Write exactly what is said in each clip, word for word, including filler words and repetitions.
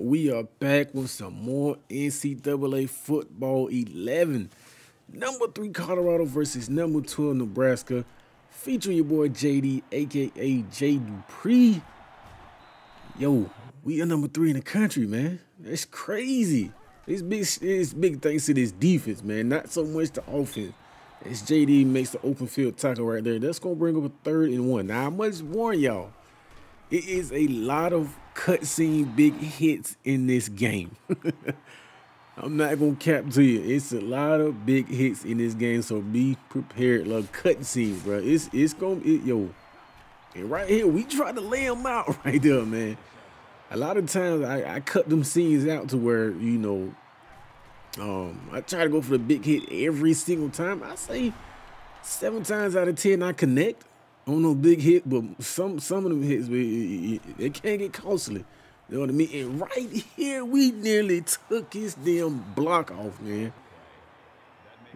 We are back with some more N C double A Football eleven. Number three Colorado versus number twelve Nebraska. Featuring your boy J D, a k a. Jae Dupree. Yo, we are number three in the country, man. That's crazy. It's big, it's big thanks to this defense, man. Not so much the offense. As J D makes the open field tackle right there. That's going to bring up a third and one. Now, I must warn y'all. It is a lot of cutscene big hits in this game. I'm not going to cap to you. It's a lot of big hits in this game, so be prepared. Like cutscenes, bro. It's it's going to it, yo. And right here, we try to lay them out right there, man. A lot of times, I, I cut them scenes out to where, you know, um, I try to go for the big hit every single time. I say seven times out of ten, I connect. I don't know big hit, but some some of them hits, they can't get costly. You know what I mean? And right here, we nearly took his damn block off, man.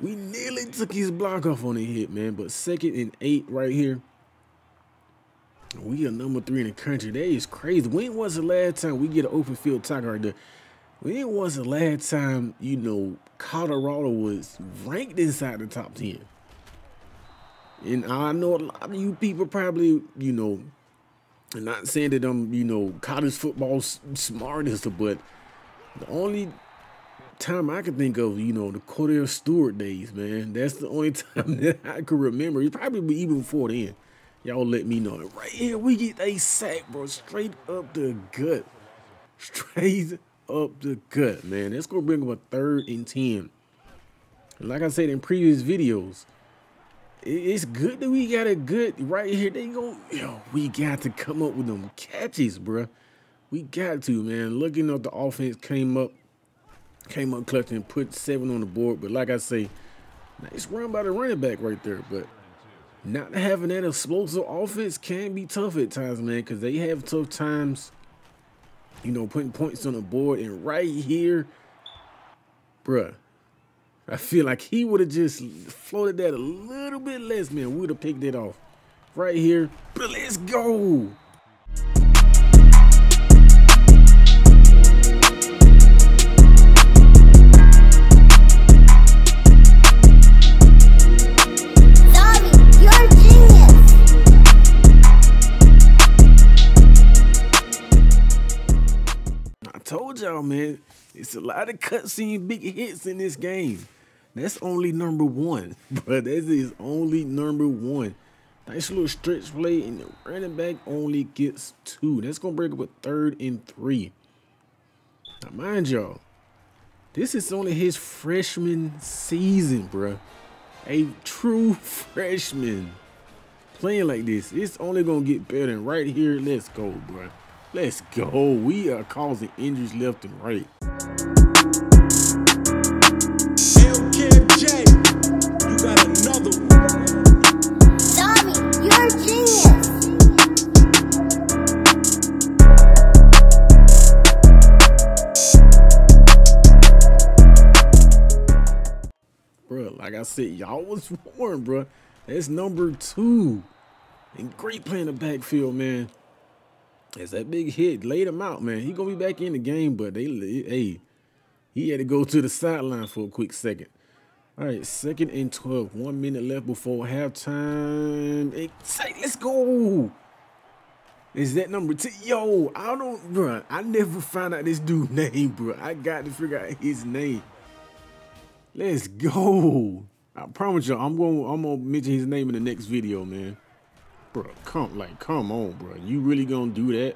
We nearly took his block off on the hit, man. But second and eight right here. We are number three in the country. That is crazy. When was the last time we get an open field tackle right there? When was the last time, you know, Colorado was ranked inside the top ten? And I know a lot of you people probably, you know, I'm not saying that I'm, you know, college football smartest, but the only time I can think of, you know, the Cordell Stewart days, man. That's the only time that I can remember. It probably even before then. Y'all let me know. Right here, we get a sack, bro. Straight up the gut. Straight up the gut, man. That's going to bring up a third and ten. Like I said in previous videos, it's good that we got a good right here. They go, yo, we got to come up with them catches, bro. We got to, man. Looking up the offense came up, came up clutch and put seven on the board. But like I say, nice run by the running back right there. But not having that explosive offense can be tough at times, man, because they have tough times, you know, putting points on the board. And right here, bruh, I feel like he would have just floated that a little bit less, man. We would have picked it off right here. But let's go. Sorry, you're a genius. I told y'all, man. It's a lot of cutscene big hits in this game. That's only number one, but that is only number one. Nice little stretch play, and the running back only gets two. That's going to break up a third and three. Now, mind y'all, this is only his freshman season, bro. A true freshman playing like this. It's only going to get better. And right here, let's go, bro. Let's go. We are causing injuries left and right. Like I said, y'all was warned, bro. That's number two. And great play in the backfield, man. That's that big hit. Laid him out, man. He going to be back in the game, but they, hey, he had to go to the sideline for a quick second. All right, second and twelve. One minute left before halftime. Hey, let's go. Is that number two? Yo, I don't, bro. I never found out this dude's name, bro. I got to figure out his name. Let's go. I promise y'all, I'm going I'm gonna mention his name in the next video, man. Bro, come like come on, bro. You really gonna do that?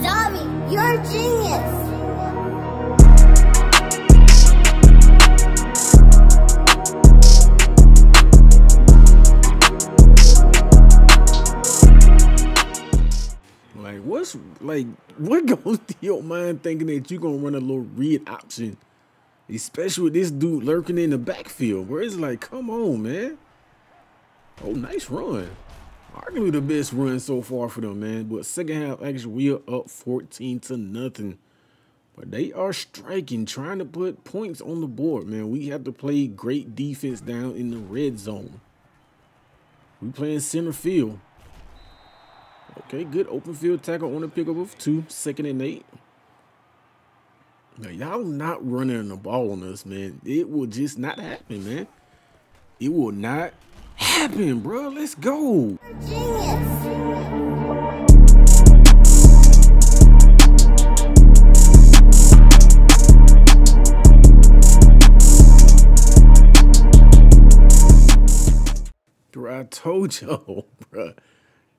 Zombie, you're a genius. Like what's like what goes through your mind thinking that you're gonna run a little read option? Especially with this dude lurking in the backfield, where it's like, come on, man. Oh, nice run. Arguably the best run so far for them, man. But second half, actually, we are up fourteen to nothing. But they are striking, trying to put points on the board, man. We have to play great defense down in the red zone. We playing center field. Okay, good open field tackle on the pickup of two, second and eight. Now, y'all not running the ball on us, man. It will just not happen, man. It will not happen, bro. Let's go. Bro, I told y'all, bro.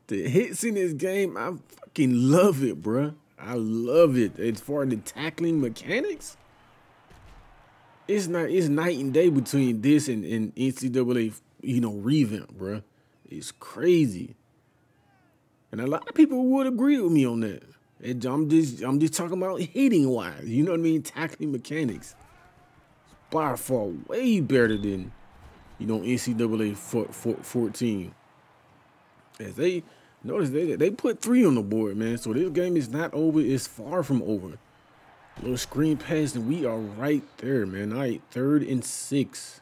The hits in this game, I fucking love it, bro. I love it. As far as the tackling mechanics, it's not it's night and day between this and, and N C double A, you know, revamp, bro. It's crazy. And a lot of people would agree with me on that. And I'm just I'm just talking about hitting wise, you know what I mean? Tackling mechanics. It's by far way better than, you know, N C double A fourteen. As they notice, they they put three on the board, man. So this game is not over. It's far from over. A little screen pass, and we are right there, man. All right, third and six.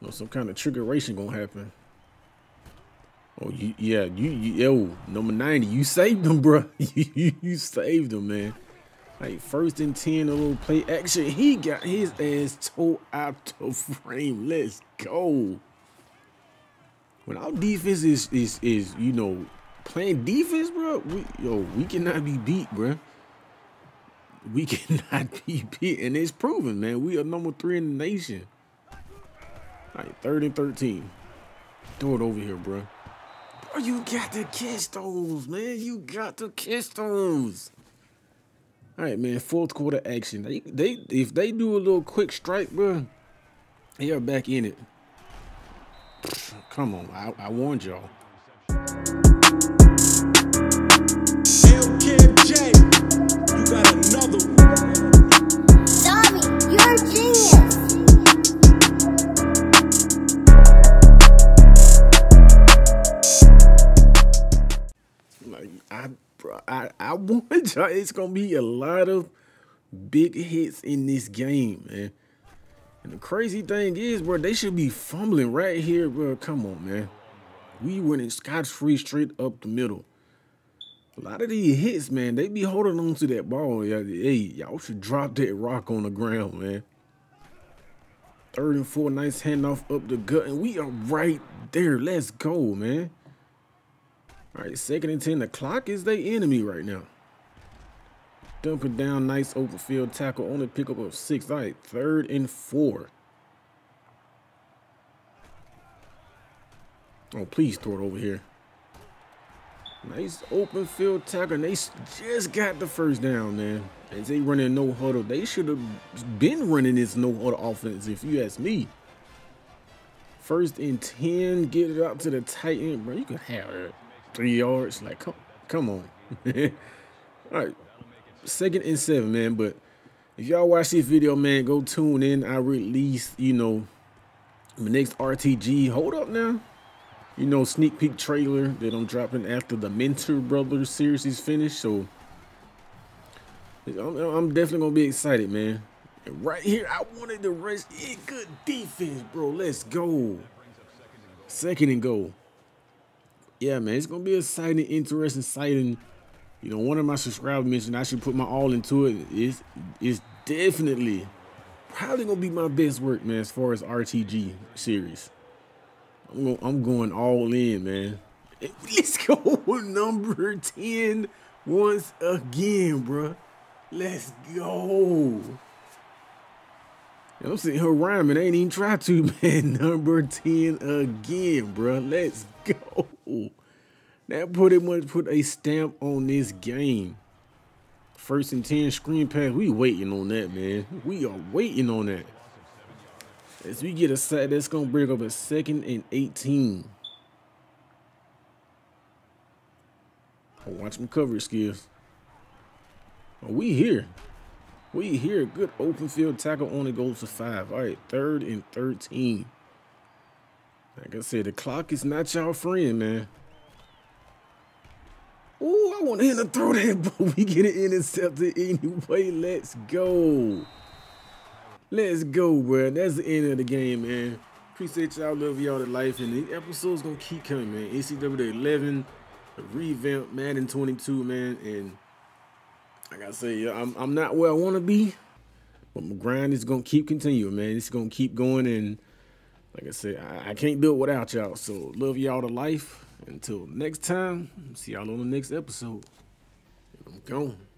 You know, some kind of triggeration gonna happen. Oh, you, yeah, you, you yo, number ninety, you saved them, bro. you, you saved them, man. Like first and ten, a little play action. He got his ass tore out the frame. Let's go. When our defense is is is you know playing defense, bro, we yo we cannot be beat, bro. We cannot be beat, and it's proven, man. We are number three in the nation. All right, third and thirteen. Throw it over here, bro. Bro, you got to catch those, man. You got to catch those. All right, man. Fourth quarter action. They they if they do a little quick strike, bro, they are back in it. Come on, I, I warned y'all. L K J, you got another one. Tommy, you're a genius. Like I, I, I warned y'all. It's gonna be a lot of big hits in this game, man. And the crazy thing is, bro, they should be fumbling right here, bro. Come on, man. We winning scotch-free straight up the middle. A lot of these hits, man, they be holding on to that ball. Hey, y'all should drop that rock on the ground, man. Third and four, nice handoff up the gut, and we are right there. Let's go, man. All right, second and ten. The clock is their enemy right now. Dump it down, nice open field tackle, only pick up of six. All right, third and four. Oh, please throw it over here. Nice open field tackle, and they just got the first down, man. As they running no huddle, they should have been running this no huddle offense, if you ask me. First and ten, get it out to the tight end, bro. You can have three yards. Like, come, come on. All right. Second and seven, man. But if y'all watch this video, man, go tune in. I release, you know, my next R T G. Hold up now. You know, sneak peek trailer that I'm dropping after the Mentor Brothers series is finished. So I'm, I'm definitely going to be excited, man. And right here, I wanted to rest in good defense, bro. Let's go. Second and goal. Yeah, man, it's going to be exciting, interesting, exciting. You know, one of my subscribers mentioned I should put my all into it. It's, it's definitely probably going to be my best work, man, as far as R T G series. I'm, gonna, I'm going all in, man. Let's go number ten once again, bro. Let's go. I'm sitting here rhyming. I ain't even tried to, man. Number ten again, bro. Let's go. That pretty much put a stamp on this game. First and ten, screen pass. We waiting on that, man. We are waiting on that. As we get a sack, that's going to bring up a second and eighteen. Oh, watch my coverage skills. Oh, we here. We here. Good open field tackle, only goes to five. All right, third and thirteen. Like I said, the clock is not y'all friend, man. Ooh, I want him to throw that, but we get it intercepted anyway. Let's go. Let's go, bro. That's the end of the game, man. Appreciate y'all. Love y'all to life. And these episodes going to keep coming, man. N C double A eleven, the revamp, Madden twenty-two, man. And like I said, I'm, I'm not where I want to be, but my grind is going to keep continuing, man. It's going to keep going, and like I said, I, I can't do it without y'all. So love y'all to life. Until next time, see y'all on the next episode. I'm gone.